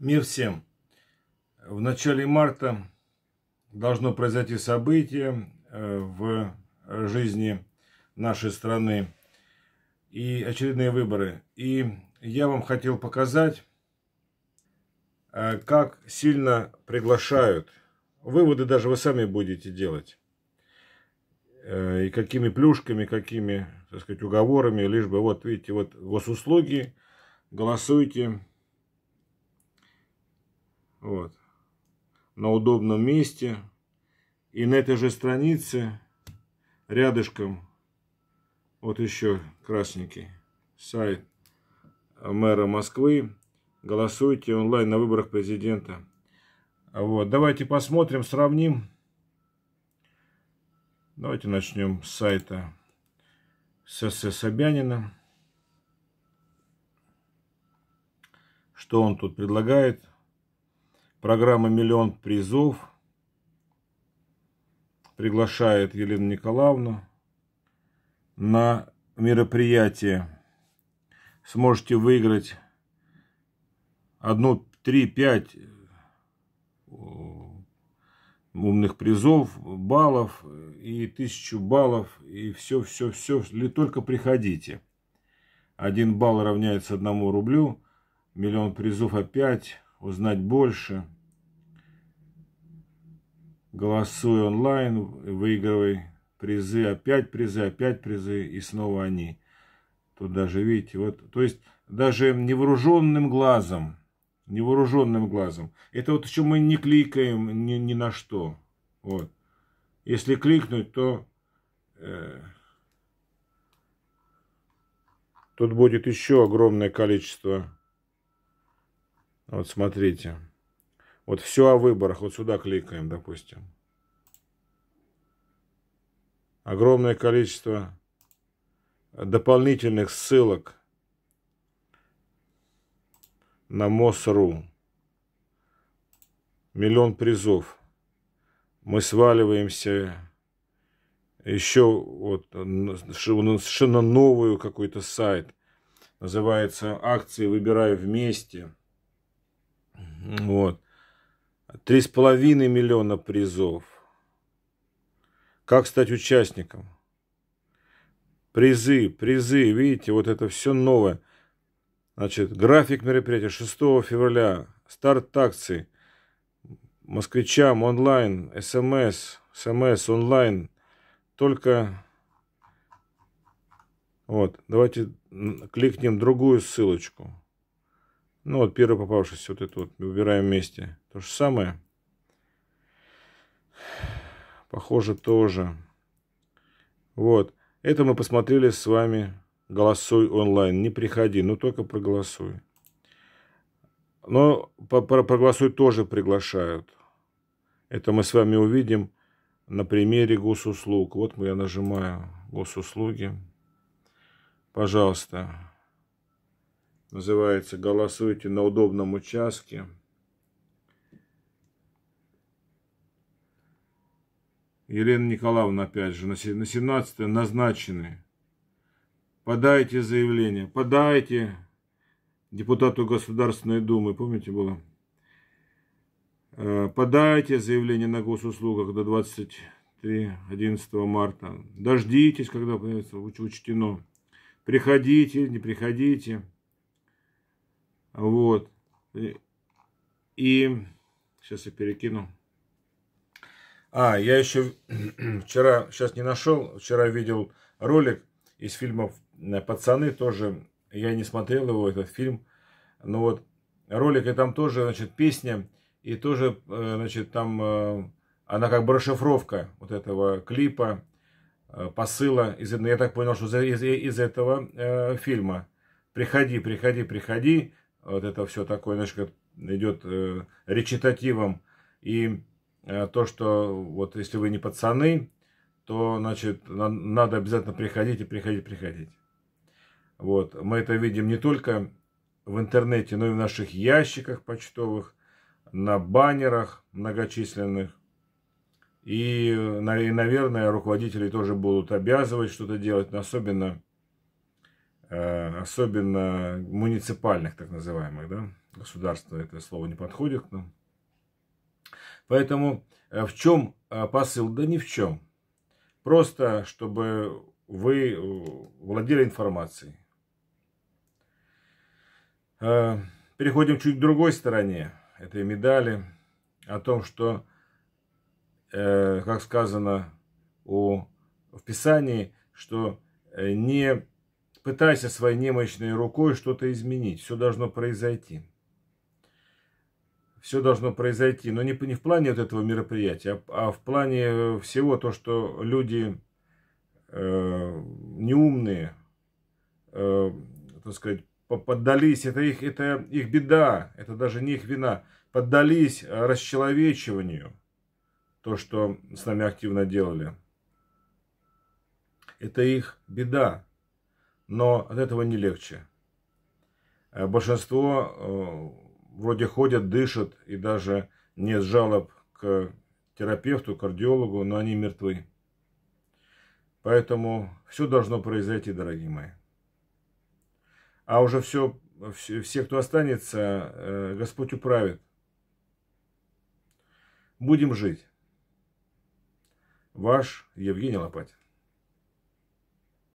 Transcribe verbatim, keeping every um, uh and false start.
Мир всем! В начале марта должно произойти событие в жизни нашей страны и очередные выборы. И я вам хотел показать, как сильно приглашают. Выводы даже вы сами будете делать. И какими плюшками, какими, так сказать, уговорами, лишь бы, вот видите, вот госуслуги, голосуйте. Вот. На удобном месте. И на этой же странице рядышком вот еще красненький сайт мэра Москвы. Голосуйте онлайн на выборах президента. Вот. Давайте посмотрим, сравним. Давайте начнем с сайта СС Собянина. Что он тут предлагает? Программа «Миллион призов» приглашает Елену Николаевну на мероприятие. Сможете выиграть одну, три, пять умных призов, баллов и тысячу баллов. И все, все, все. Только приходите. Один балл равняется одному рублю. Миллион призов опять. Узнать больше. Голосуй онлайн, выигрывай призы, опять призы, опять призы, и снова они. Тут даже, видите, вот, то есть даже невооруженным глазом, невооруженным глазом. Это вот еще мы не кликаем ни, ни на что. Вот. Если кликнуть, то э, тут будет еще огромное количество. Вот смотрите, вот все о выборах, вот сюда кликаем, допустим. Огромное количество дополнительных ссылок на Мос.ру. Миллион призов. Мы сваливаемся еще вот совершенно новую какой-то сайт. Называется «Акции выбираю вместе». Вот. Три с половиной миллиона призов. Как стать участником? Призы, призы. Видите, вот это все новое. Значит, график мероприятия шестого февраля. Старт акции. Москвичам онлайн, смс, смс онлайн. Только... Вот, давайте кликнем другую ссылочку. Ну вот, первый попавшийся, вот это вот, выбираем вместе. То же самое. Похоже тоже. Вот. Это мы посмотрели с вами. Голосуй онлайн. Не приходи, но только проголосуй. Но проголосуй тоже приглашают. Это мы с вами увидим на примере госуслуг. Вот я нажимаю госуслуги. Пожалуйста. Называется «Голосуйте на удобном участке». Елена Николаевна, опять же, на семнадцатое назначены. Подайте заявление, подайте депутату Государственной Думы, помните было? Подайте заявление на госуслугах до двадцать третьего, одиннадцатого марта. Дождитесь, когда появится учтено. Приходите, не приходите. Вот. И сейчас я перекину. А, я еще вчера, сейчас не нашел, вчера видел ролик из фильма «Пацаны», тоже, я не смотрел его, этот фильм, но вот ролик, и там тоже, значит, песня, и тоже, значит, там, она как бы расшифровка вот этого клипа, посыла, из, я так понял, что из, из этого э, фильма. Приходи, приходи, приходи. Вот это все такое, значит, идет э, речитативом. И э, то, что вот если вы не пацаны, то, значит, на, надо обязательно приходить и приходить, приходить. Вот. Мы это видим не только в интернете, но и в наших ящиках почтовых, на баннерах многочисленных. И, и наверное, руководители тоже будут обязывать что-то делать, но особенно... особенно муниципальных, так называемых, да. государство, это слово не подходит к нам. Поэтому в чем посыл? Да ни в чем. Просто, чтобы вы владели информацией. Переходим чуть к другой стороне этой медали. О том, что, как сказано у, в Писании, что не пытайся своей немощной рукой что-то изменить. Все должно произойти. Все должно произойти, но не, не в плане вот этого мероприятия, а, а в плане всего то, что люди э, неумные, э, так сказать, поддались, это их, это их беда, это даже не их вина, поддались расчеловечиванию, то, что с нами активно делали. Это их беда, но от этого не легче. Большинство... Э, вроде ходят, дышат, и даже нет жалоб к терапевту, кардиологу, но они мертвы. Поэтому все должно произойти, дорогие мои. А уже все, все, кто останется, Господь управит. Будем жить. Ваш Евгений Лопатин.